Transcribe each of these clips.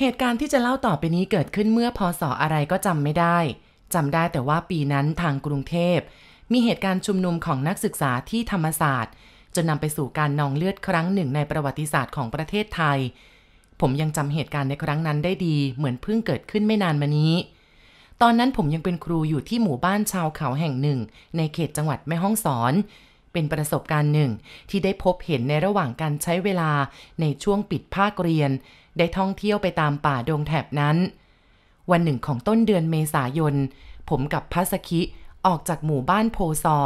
เหตุการณ์ที่จะเล่าต่อไปนี้เกิดขึ้นเมื่อพ.ศ.อะไรก็จำไม่ได้จำได้แต่ว่าปีนั้นทางกรุงเทพมีเหตุการณ์ชุมนุมของนักศึกษาที่ธรรมศาสตร์จนนำไปสู่การนองเลือดครั้งหนึ่งในประวัติศาสตร์ของประเทศไทยผมยังจำเหตุการณ์ในครั้งนั้นได้ดีเหมือนเพิ่งเกิดขึ้นไม่นานมานี้ตอนนั้นผมยังเป็นครูอยู่ที่หมู่บ้านชาวเขาแห่งหนึ่งในเขตจังหวัดแม่ฮ่องสอนเป็นประสบการณ์หนึ่งที่ได้พบเห็นในระหว่างการใช้เวลาในช่วงปิดภาคเรียนได้ท่องเที่ยวไปตามป่าดงแถบนั้นวันหนึ่งของต้นเดือนเมษายนผมกับพัสคิออกจากหมู่บ้านโพซอ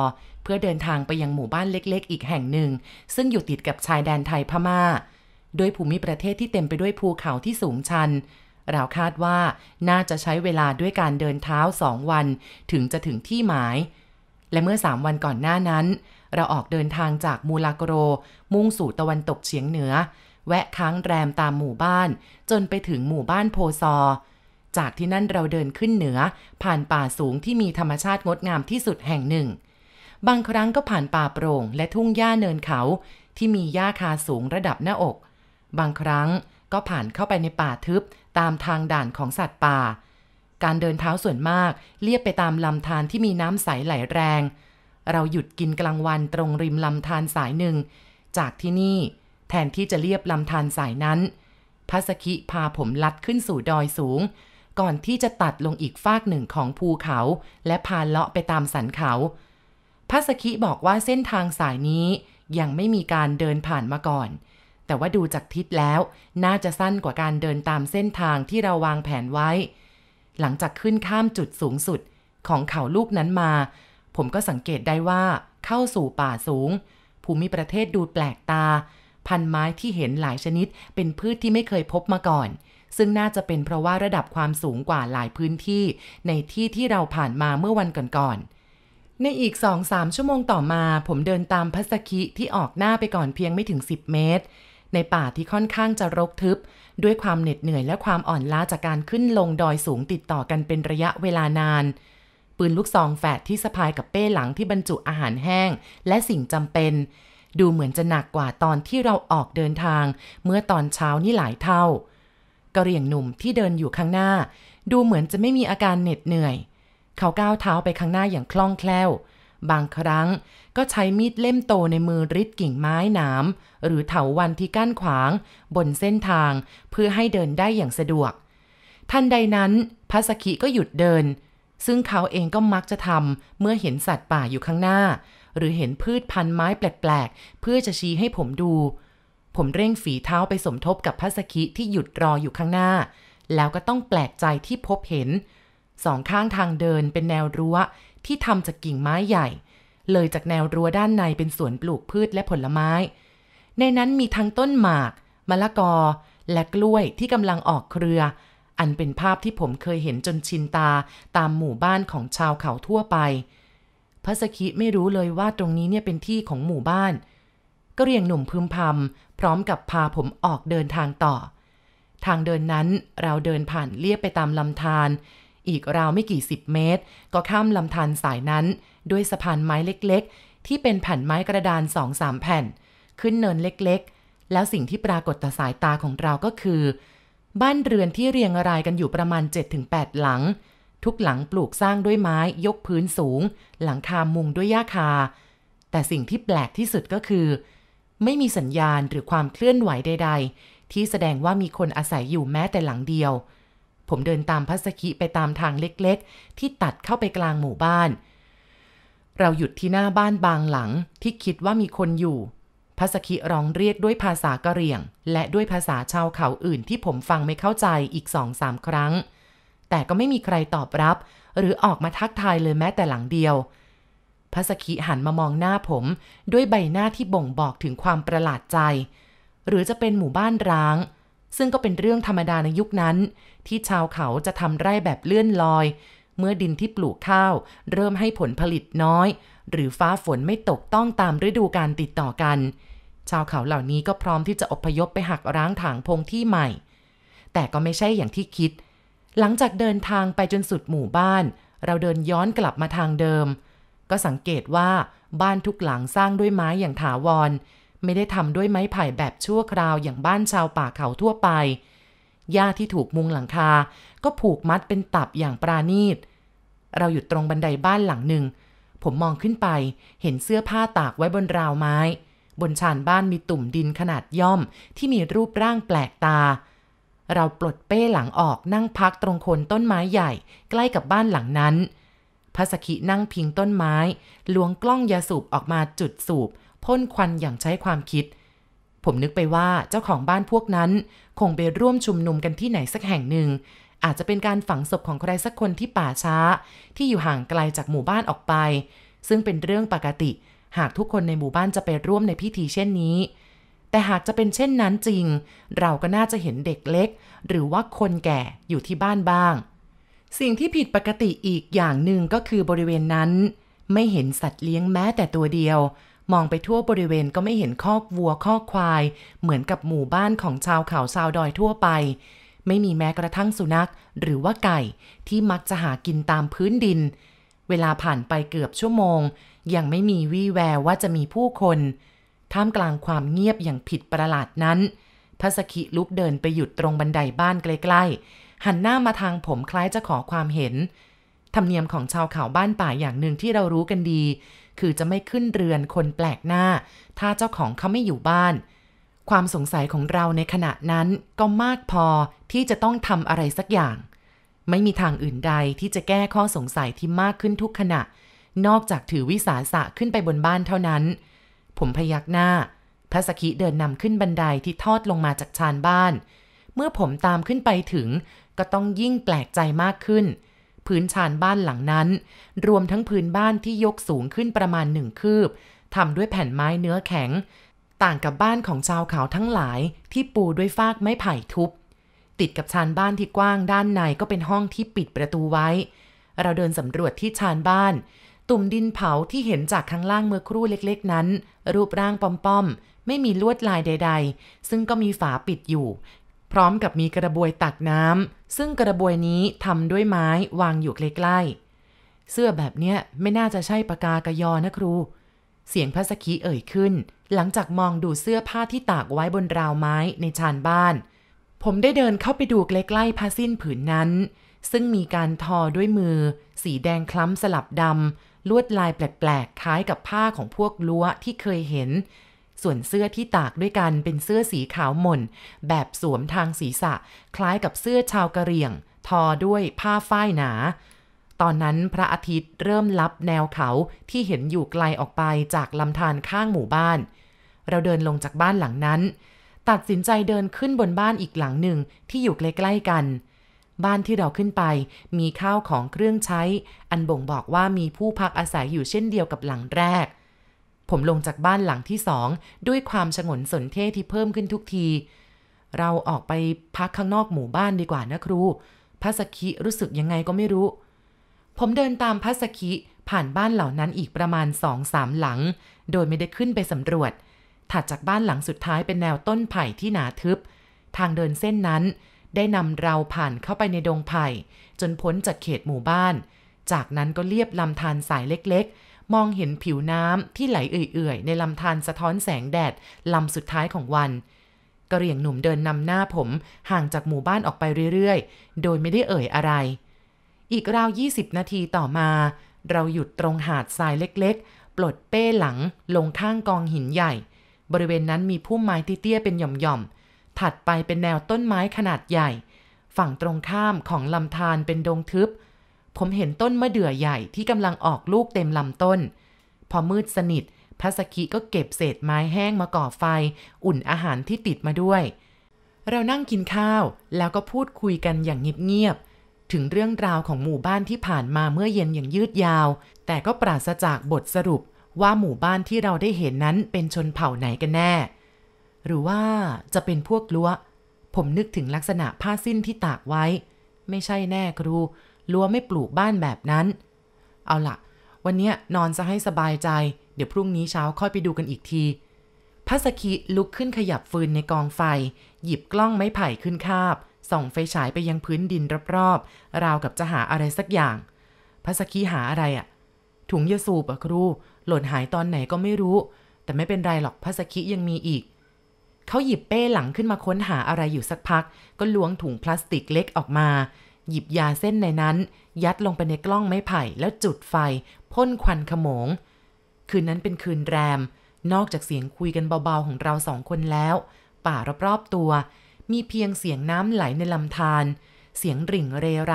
เพื่อเดินทางไปยังหมู่บ้านเล็กๆอีกแห่งหนึ่งซึ่งอยู่ติดกับชายแดนไทยพม่าโดยภูมิประเทศที่เต็มไปด้วยภูเขาที่สูงชันเราคาดว่าน่าจะใช้เวลาด้วยการเดินเท้า2 วันถึงจะถึงที่หมายและเมื่อ3 วันก่อนหน้านั้นเราออกเดินทางจากมูลาโกโรมุ่งสู่ตะวันตกเฉียงเหนือแวะค้างแรมตามหมู่บ้านจนไปถึงหมู่บ้านโพซอจากที่นั่นเราเดินขึ้นเหนือผ่านป่าสูงที่มีธรรมชาติงดงามที่สุดแห่งหนึ่งบางครั้งก็ผ่านป่าโปร่งและทุ่งหญ้าเนินเขาที่มีหญ้าคาสูงระดับหน้าอกบางครั้งก็ผ่านเข้าไปในป่าทึบตามทางด่านของสัตว์ป่าการเดินเท้าส่วนมากเลียบไปตามลำธารที่มีน้ำใสไหลแรงเราหยุดกินกลางวันตรงริมลำธารสายหนึ่งจากที่นี่แทนที่จะเลียบลำธารสายนั้นพัสคิพาผมลัดขึ้นสู่ดอยสูงก่อนที่จะตัดลงอีกฟากหนึ่งของภูเขาและพาเลาะไปตามสันเขาพัสคิบอกว่าเส้นทางสายนี้ยังไม่มีการเดินผ่านมาก่อนแต่ว่าดูจากทิศแล้วน่าจะสั้นกว่าการเดินตามเส้นทางที่เราวางแผนไว้หลังจากขึ้นข้ามจุดสูงสุดของเขาลูกนั้นมาผมก็สังเกตได้ว่าเข้าสู่ป่าสูงภูมิประเทศดูแปลกตาพันไม้ที่เห็นหลายชนิดเป็นพืชที่ไม่เคยพบมาก่อนซึ่งน่าจะเป็นเพราะว่าระดับความสูงกว่าหลายพื้นที่ในที่ที่เราผ่านมาเมื่อวันก่อนๆในอีก 2-3 ชั่วโมงต่อมาผมเดินตามพัสคิที่ออกหน้าไปก่อนเพียงไม่ถึง10 เมตรในป่าที่ค่อนข้างจะรกทึบด้วยความเหน็ดเหนื่อยและความอ่อนล้าจากการขึ้นลงดอยสูงติดต่อกันเป็นระยะเวลานานปืนลูกซองแฝดที่สะพายกับเป้หลังที่บรรจุอาหารแห้งและสิ่งจำเป็นดูเหมือนจะหนักกว่าตอนที่เราออกเดินทางเมื่อตอนเช้านี่หลายเท่ากระเหรี่ยงหนุ่มที่เดินอยู่ข้างหน้าดูเหมือนจะไม่มีอาการเหน็ดเหนื่อยเขาก้าวเท้าไปข้างหน้าอย่างคล่องแคล่วบางครั้งก็ใช้มีดเล่มโตในมือริดกิ่งไม้หนามหรือเถาวัลย์ที่กั้นขวางบนเส้นทางเพื่อให้เดินได้อย่างสะดวกทันใดนั้นพัสคิก็หยุดเดินซึ่งเขาเองก็มักจะทำเมื่อเห็นสัตว์ป่าอยู่ข้างหน้าหรือเห็นพืชพันธุ์ไม้แปลกๆเพื่อจะชี้ให้ผมดูผมเร่งฝีเท้าไปสมทบกับพัสคิที่หยุดรออยู่ข้างหน้าแล้วก็ต้องแปลกใจที่พบเห็น2 ข้างทางเดินเป็นแนวรั้วที่ทำจากกิ่งไม้ใหญ่เลยจากแนวรั้วด้านในเป็นสวนปลูกพืชและผลไม้ในนั้นมีทั้งต้นหมากมะละกอและกล้วยที่กำลังออกเครืออันเป็นภาพที่ผมเคยเห็นจนชินตาตามหมู่บ้านของชาวเขาทั่วไปพัสคิไม่รู้เลยว่าตรงนี้เนี่ยเป็นที่ของหมู่บ้านก็เรียงหนุ่มพึมพำพร้อมกับพาผมออกเดินทางต่อทางเดินนั้นเราเดินผ่านเลียบไปตามลำธารอีกราวไม่กี่10 เมตรก็ข้ามลำธารสายนั้นด้วยสะพานไม้เล็กๆที่เป็นแผ่นไม้กระดาน 2-3 แผ่นขึ้นเนินเล็กๆแล้วสิ่งที่ปรากฏต่อสายตาของเราก็คือบ้านเรือนที่เรียงรายกันอยู่ประมาณ 7-8 หลังทุกหลังปลูกสร้างด้วยไม้ยกพื้นสูงหลังคามุงด้วยหญ้าคาแต่สิ่งที่แปลกที่สุดก็คือไม่มีสัญญาณหรือความเคลื่อนไหวใดๆที่แสดงว่ามีคนอาศัยอยู่แม้แต่หลังเดียวผมเดินตามพัสคิไปตามทางเล็กๆที่ตัดเข้าไปกลางหมู่บ้านเราหยุดที่หน้าบ้านบางหลังที่คิดว่ามีคนอยู่พัสคิร้องเรียกด้วยภาษากะเหรี่ยงและด้วยภาษาชาวเขาอื่นที่ผมฟังไม่เข้าใจอีก 2-3 ครั้งแต่ก็ไม่มีใครตอบรับหรือออกมาทักทายเลยแม้แต่หลังเดียวพัสคิหันมามองหน้าผมด้วยใบหน้าที่บ่งบอกถึงความประหลาดใจหรือจะเป็นหมู่บ้านร้างซึ่งก็เป็นเรื่องธรรมดาในยุคนั้นที่ชาวเขาจะทำไร่แบบเลื่อนลอยเมื่อดินที่ปลูกข้าวเริ่มให้ผลผลิตน้อยหรือฟ้าฝนไม่ตกต้องตามฤดูกาลติดต่อกันชาวเขาเหล่านี้ก็พร้อมที่จะอพยพไปหักร้างถางพงที่ใหม่แต่ก็ไม่ใช่อย่างที่คิดหลังจากเดินทางไปจนสุดหมู่บ้านเราเดินย้อนกลับมาทางเดิม ก็สังเกตว่าบ้านทุกหลังสร้างด้วยไม้อย่างถาวรไม่ได้ทำด้วยไม้ไผ่แบบชั่วคราวอย่างบ้านชาวป่าเขาทั่วไปหญ้าที่ถูกมุงหลังคาก็ผูกมัดเป็นตับอย่างปราณีตเราหยุดตรงบันไดบ้านหลังหนึ่งผมมองขึ้นไปเห็นเสื้อผ้าตากไว้บนราวไม้บนชานบ้านมีตุ่มดินขนาดย่อมที่มีรูปร่างแปลกตาเราปลดเป้หลังออกนั่งพักตรงโคนต้นไม้ใหญ่ใกล้กับบ้านหลังนั้นพระสขินั่งพิงต้นไม้ล้วงกล้องยาสูบออกมาจุดสูบพ่นควันอย่างใช้ความคิดผมนึกไปว่าเจ้าของบ้านพวกนั้นคงไปร่วมชุมนุมกันที่ไหนสักแห่งหนึ่งอาจจะเป็นการฝังศพของใครสักคนที่ป่าช้าที่อยู่ห่างไกลจากหมู่บ้านออกไปซึ่งเป็นเรื่องปกติหากทุกคนในหมู่บ้านจะไปร่วมในพิธีเช่นนี้แต่หากจะเป็นเช่นนั้นจริงเราก็น่าจะเห็นเด็กเล็กหรือว่าคนแก่อยู่ที่บ้านบ้างสิ่งที่ผิดปกติอีกอย่างหนึ่งก็คือบริเวณนั้นไม่เห็นสัตว์เลี้ยงแม้แต่ตัวเดียวมองไปทั่วบริเวณก็ไม่เห็นคอกวัวคอกควายเหมือนกับหมู่บ้านของชาวเขาชาวดอยทั่วไปไม่มีแม้กระทั่งสุนัขหรือว่าไก่ที่มักจะหากินตามพื้นดินเวลาผ่านไปเกือบชั่วโมงยังไม่มีวี่แววว่าจะมีผู้คนท่ามกลางความเงียบอย่างผิดประหลาดนั้นพระสขิลุกเดินไปหยุดตรงบันไดบ้านใกล้ๆหันหน้ามาทางผมคล้ายจะขอความเห็นธรรมเนียมของชาวเขาบ้านป่าอย่างหนึ่งที่เรารู้กันดีคือจะไม่ขึ้นเรือนคนแปลกหน้าถ้าเจ้าของเขาไม่อยู่บ้านความสงสัยของเราในขณะนั้นก็มากพอที่จะต้องทำอะไรสักอย่างไม่มีทางอื่นใดที่จะแก้ข้อสงสัยที่มากขึ้นทุกขณะนอกจากถือวิสาสะขึ้นไปบนบ้านเท่านั้นผมพยักหน้าพระสขิเดินนำขึ้นบันไดที่ทอดลงมาจากชานบ้านเมื่อผมตามขึ้นไปถึงก็ต้องยิ่งแปลกใจมากขึ้นพื้นชานบ้านหลังนั้นรวมทั้งพื้นบ้านที่ยกสูงขึ้นประมาณ1 คืบทำด้วยแผ่นไม้เนื้อแข็งต่างกับบ้านของชาวเขาทั้งหลายที่ปูด้วยฟากไม้ไผ่ทุบติดกับชานบ้านที่กว้างด้านในก็เป็นห้องที่ปิดประตูไว้เราเดินสำรวจที่ชานบ้านตุ่มดินเผาที่เห็นจากข้างล่างเมื่อครู่เล็กๆนั้นรูปร่างป้อมๆไม่มีลวดลายใดๆซึ่งก็มีฝาปิดอยู่พร้อมกับมีกระบวยตักน้ำซึ่งกระบวยนี้ทำด้วยไม้วางอยู่ใกล้ๆเสื้อแบบเนี้ยไม่น่าจะใช่ปากกากยอนะครูเสียงพระสขิเอ่ยขึ้นหลังจากมองดูเสื้อผ้าที่ตากไว้บนราวไม้ในชานบ้านผมได้เดินเข้าไปดูใกล้ๆผ้าสิ้นผืนนั้นซึ่งมีการทอด้วยมือสีแดงคล้ำสลับดำลวดลายแปลกๆคล้ายกับผ้าของพวกล้วที่เคยเห็นส่วนเสื้อที่ตากด้วยกันเป็นเสื้อสีขาวหม่นแบบสวมทางศีรษะคล้ายกับเสื้อชาวกะเหรี่ยงทอด้วยผ้าฝ้ายหนาตอนนั้นพระอาทิตย์เริ่มลับแนวเขาที่เห็นอยู่ไกลออกไปจากลำธารข้างหมู่บ้านเราเดินลงจากบ้านหลังนั้นตัดสินใจเดินขึ้นบนบ้านอีกหลังหนึ่งที่อยู่ใกล้ๆกันบ้านที่เราขึ้นไปมีข้าวของเครื่องใช้อันบ่งบอกว่ามีผู้พักอาศัยอยู่เช่นเดียวกับหลังแรกผมลงจากบ้านหลังที่2ด้วยความฉงนสนเท่ที่เพิ่มขึ้นทุกทีเราออกไปพักข้างนอกหมู่บ้านดีกว่านะครูพระสขิรู้สึกยังไงก็ไม่รู้ผมเดินตามพระสขิผ่านบ้านเหล่านั้นอีกประมาณ 2-3 หลังโดยไม่ได้ขึ้นไปสำรวจถัดจากบ้านหลังสุดท้ายเป็นแนวต้นไผ่ที่หนาทึบทางเดินเส้นนั้นได้นำเราผ่านเข้าไปในดงไผ่จนพ้นจากเขตหมู่บ้านจากนั้นก็เลียบลำธารสายเล็กๆมองเห็นผิวน้ำที่ไหลเอื่อยๆในลำธารสะท้อนแสงแดดลำสุดท้ายของวันกระเหรี่ยงหนุ่มเดินนำหน้าผมห่างจากหมู่บ้านออกไปเรื่อยๆโดยไม่ได้เอ่ยอะไรอีกราว20 นาทีต่อมาเราหยุดตรงหาดทรายเล็กๆปลดเป้หลังลงข้างกองหินใหญ่บริเวณนั้นมีพุ่มไม้เตี้ยๆเป็นหย่อมๆถัดไปเป็นแนวต้นไม้ขนาดใหญ่ฝั่งตรงข้ามของลำธารเป็นดงทึบผมเห็นต้นมะเดื่อใหญ่ที่กำลังออกลูกเต็มลำต้นพอมืดสนิทพระสขิก็เก็บเศษไม้แห้งมาก่อไฟอุ่นอาหารที่ติดมาด้วยเรานั่งกินข้าวแล้วก็พูดคุยกันอย่างเงียบๆถึงเรื่องราวของหมู่บ้านที่ผ่านมาเมื่อเย็นอย่างยืดยาวแต่ก็ปราศจากบทสรุปว่าหมู่บ้านที่เราได้เห็นนั้นเป็นชนเผ่าไหนกันแน่หรือว่าจะเป็นพวกล้วผมนึกถึงลักษณะผ้าสิ้นที่ตากไว้ไม่ใช่แน่ครูล้วไม่ปลูกบ้านแบบนั้นเอาล่ะวันนี้นอนซะให้สบายใจเดี๋ยวพรุ่งนี้เช้าค่อยไปดูกันอีกทีพระสขิลุกขึ้นขยับฟืนในกองไฟหยิบกล้องไม้ไผ่ขึ้นคาบส่องไฟฉายไปยังพื้นดินรอบๆราวกับจะหาอะไรสักอย่างพระสขิหาอะไรอ่ะ ถุงยาสูบอะครูหล่นหายตอนไหนก็ไม่รู้แต่ไม่เป็นไรหรอกพระสคิยังมีอีกเขาหยิบเป้หลังขึ้นมาค้นหาอะไรอยู่สักพักก็ล้วงถุงพลาสติกเล็กออกมาหยิบยาเส้นในนั้นยัดลงไปในกล้องไม้ไผ่แล้วจุดไฟพ่นควันขโมงคืนนั้นเป็นคืนแรมนอกจากเสียงคุยกันเบาๆของเราสองคนแล้วป่ารอบๆตัวมีเพียงเสียงน้ำไหลในลำธารเสียงริ่งเรไร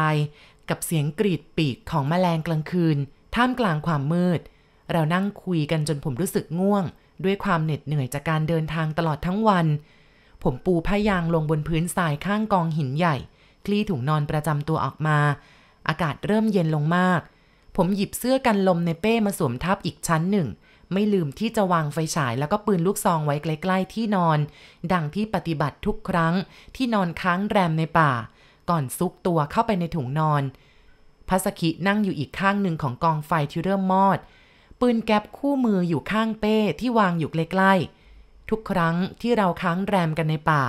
กับเสียงกรีดปีกของแมลงกลางคืนท่ามกลางความมืดเรานั่งคุยกันจนผมรู้สึกง่วงด้วยความเหน็ดเหนื่อยจากการเดินทางตลอดทั้งวันผมปูผ้ายางลงบนพื้นทรายข้างกองหินใหญ่คลี่ถุงนอนประจำตัวออกมาอากาศเริ่มเย็นลงมากผมหยิบเสื้อกันลมในเป้มาสวมทับอีกชั้นหนึ่งไม่ลืมที่จะวางไฟฉายแล้วก็ปืนลูกซองไว้ใกล้ๆที่นอนดังที่ปฏิบัติทุกครั้งที่นอนค้างแรมในป่าก่อนซุกตัวเข้าไปในถุงนอนพระสคินั่งอยู่อีกข้างหนึ่งของกองไฟที่เริ่มมอดปืนแก๊ปคู่มืออยู่ข้างเป้ที่วางอยู่ใกล้ๆทุกครั้งที่เราค้างแรมกันในป่า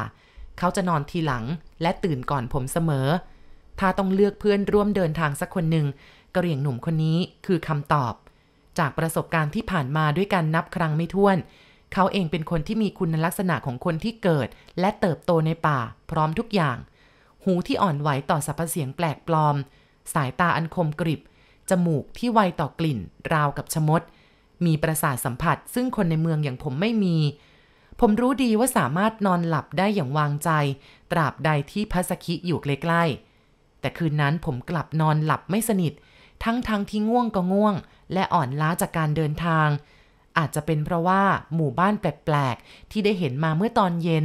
เขาจะนอนทีหลังและตื่นก่อนผมเสมอถ้าต้องเลือกเพื่อนร่วมเดินทางสักคนหนึ่งกระเหรี่ยงหนุ่มคนนี้คือคำตอบจากประสบการณ์ที่ผ่านมาด้วยกันนับครั้งไม่ถ้วนเขาเองเป็นคนที่มีคุณลักษณะของคนที่เกิดและเติบโตในป่าพร้อมทุกอย่างหูที่อ่อนไหวต่อสรรพเสียงแปลกปลอมสายตาอันคมกริบจมูกที่ไวต่อกลิ่นราวกับชมดมีประสาทสัมผัสซึ่งคนในเมืองอย่างผมไม่มีผมรู้ดีว่าสามารถนอนหลับได้อย่างวางใจตราบใดที่พระสคิอยู่ใกล้ๆแต่คืนนั้นผมกลับนอนหลับไม่สนิททั้งที่ง่วงก็ง่วงและอ่อนล้าจากการเดินทางอาจจะเป็นเพราะว่าหมู่บ้านแปลกๆที่ได้เห็นมาเมื่อตอนเย็น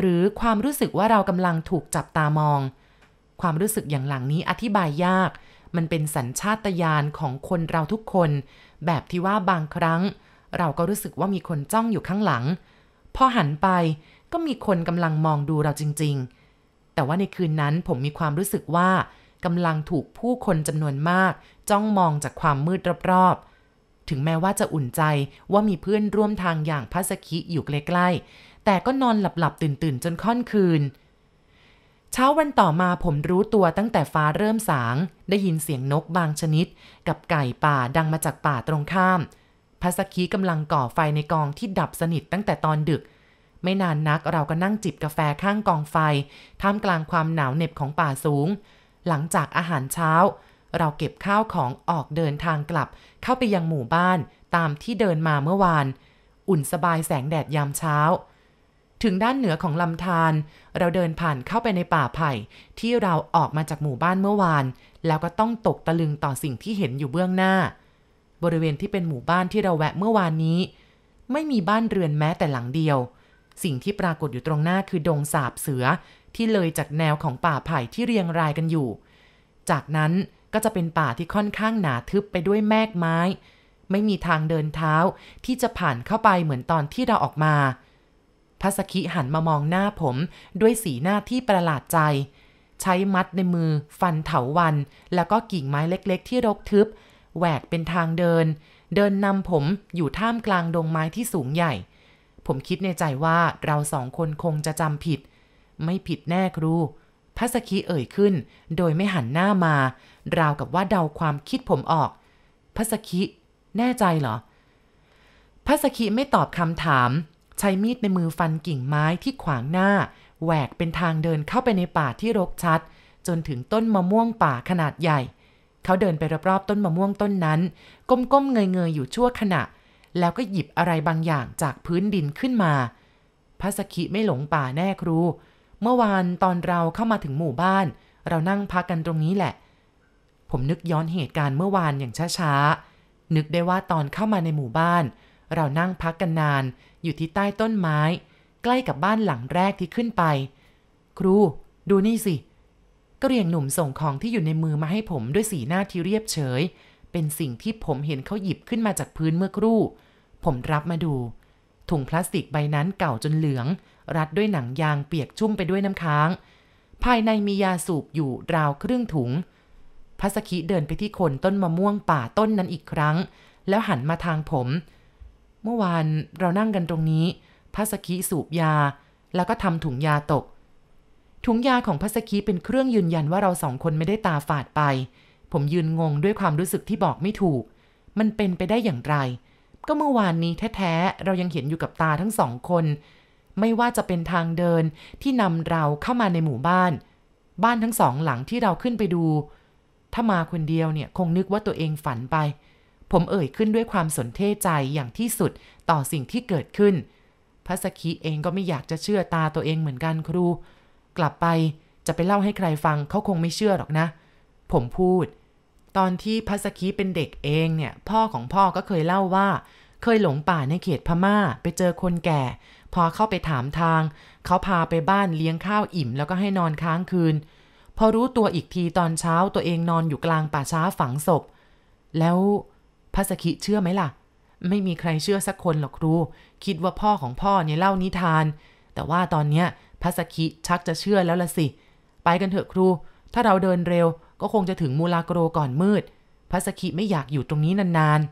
หรือความรู้สึกว่าเรากำลังถูกจับตามองความรู้สึกอย่างหลังนี้อธิบายยากมันเป็นสัญชาตญาณของคนเราทุกคนแบบที่ว่าบางครั้งเราก็รู้สึกว่ามีคนจ้องอยู่ข้างหลังพอหันไปก็มีคนกำลังมองดูเราจริงๆแต่ว่าในคืนนั้นผมมีความรู้สึกว่ากำลังถูกผู้คนจำนวนมากจ้องมองจากความมืดรอบๆถึงแม้ว่าจะอุ่นใจว่ามีเพื่อนร่วมทางอย่างพระสคิอยู่ใกล้ๆแต่ก็นอนหลับๆตื่นๆจนค่ำคืนเช้าวันต่อมาผมรู้ตัวตั้งแต่ฟ้าเริ่มสางได้ยินเสียงนกบางชนิดกับไก่ป่าดังมาจากป่าตรงข้ามพระสคิกำลังก่อไฟในกองที่ดับสนิทตั้งแต่ตอนดึกไม่นานนักเราก็นั่งจิบกาแฟข้างกองไฟท่ามกลางความหนาวเหน็บของป่าสูงหลังจากอาหารเช้าเราเก็บข้าวของออกเดินทางกลับเข้าไปยังหมู่บ้านตามที่เดินมาเมื่อวานอุ่นสบายแสงแดดยามเช้าถึงด้านเหนือของลำธารเราเดินผ่านเข้าไปในป่าไผ่ที่เราออกมาจากหมู่บ้านเมื่อวานแล้วก็ต้องตกตะลึงต่อสิ่งที่เห็นอยู่เบื้องหน้าบริเวณที่เป็นหมู่บ้านที่เราแวะเมื่อวานนี้ไม่มีบ้านเรือนแม้แต่หลังเดียวสิ่งที่ปรากฏอยู่ตรงหน้าคือดงสาบเสือที่เลยจากแนวของป่าไผ่ที่เรียงรายกันอยู่จากนั้นก็จะเป็นป่าที่ค่อนข้างหนาทึบไปด้วยแมกไม้ไม่มีทางเดินเท้าที่จะผ่านเข้าไปเหมือนตอนที่เราออกมาพระสคิหันมามองหน้าผมด้วยสีหน้าที่ประหลาดใจใช้มัดในมือฟันเถาวัลย์แล้วก็กิ่งไม้เล็กๆที่รกทึบแหวกเป็นทางเดินนำผมอยู่ท่ามกลางดงไม้ที่สูงใหญ่ผมคิดในใจว่าเราสองคนคงจะจำผิดไม่ผิดแน่ครูพระสคิเอ่ยขึ้นโดยไม่หันหน้ามาราวกับว่าเดาความคิดผมออกพระสคิแน่ใจเหรอพระสคิไม่ตอบคำถามใช้มีดในมือฟันกิ่งไม้ที่ขวางหน้าแหวกเป็นทางเดินเข้าไปในป่าที่รกชัดจนถึงต้นมะม่วงป่าขนาดใหญ่เขาเดินไปรอบๆต้นมะม่วงต้นนั้นก้มๆเงยๆอยู่ชั่วขณะแล้วก็หยิบอะไรบางอย่างจากพื้นดินขึ้นมาพระสคิไม่หลงป่าแน่ครูเมื่อวานตอนเราเข้ามาถึงหมู่บ้านเรานั่งพักกันตรงนี้แหละผมนึกย้อนเหตุการณ์เมื่อวานอย่างช้าๆนึกได้ว่าตอนเข้ามาในหมู่บ้านเรานั่งพักกันนานอยู่ที่ใต้ต้นไม้ใกล้กับบ้านหลังแรกที่ขึ้นไปครูดูนี่สิกระเหรี่ยงหนุ่มส่งของที่อยู่ในมือมาให้ผมด้วยสีหน้าที่เรียบเฉยเป็นสิ่งที่ผมเห็นเขาหยิบขึ้นมาจากพื้นเมื่อครู่ผมรับมาดูถุงพลาสติกใบนั้นเก่าจนเหลืองรัดด้วยหนังยางเปียกชุ่มไปด้วยน้ำค้างภายในมียาสูบอยู่ราวครึ่งถุงพระสคิเดินไปที่โคนต้นมะม่วงป่าต้นนั้นอีกครั้งแล้วหันมาทางผมเมื่อวานเรานั่งกันตรงนี้พระสคิสูบยาแล้วก็ทำถุงยาตกถุงยาของพระสคิเป็นเครื่องยืนยันว่าเราสองคนไม่ได้ตาฝาดไปผมยืนงงด้วยความรู้สึกที่บอกไม่ถูก มันเป็นไปได้อย่างไรก็เมื่อวานนี้แท้ๆเรายังเห็นอยู่กับตาทั้งสองคนไม่ว่าจะเป็นทางเดินที่นำเราเข้ามาในหมู่บ้านทั้งสองหลังที่เราขึ้นไปดูถ้ามาคนเดียวเนี่ยคงนึกว่าตัวเองฝันไปผมเอ่ยขึ้นด้วยความสนเทใจอย่างที่สุดต่อสิ่งที่เกิดขึ้นพระสคิเองก็ไม่อยากจะเชื่อตาตัวเองเหมือนกันครูกลับไปจะไปเล่าให้ใครฟังเขาคงไม่เชื่อหรอกนะผมพูดตอนที่พระสคิเป็นเด็กเองเนี่ยพ่อของพ่อก็เคยเล่าว่าเคยหลงป่าในเขตพม่าไปเจอคนแก่พอเข้าไปถามทางเขาพาไปบ้านเลี้ยงข้าวอิ่มแล้วก็ให้นอนค้างคืนพอรู้ตัวอีกทีตอนเช้าตัวเองนอนอยู่กลางป่าช้าฝังศพแล้วพระสคิเชื่อไหมล่ะไม่มีใครเชื่อสักคนหรอกครูคิดว่าพ่อของพ่อเนี่ยเล่านิทานแต่ว่าตอนเนี้ยพระสคิชักจะเชื่อแล้วละสิไปกันเถอะครูถ้าเราเดินเร็วก็คงจะถึงมูลาโกรก่อนมืดพระสคิไม่อยากอยู่ตรงนี้นานๆ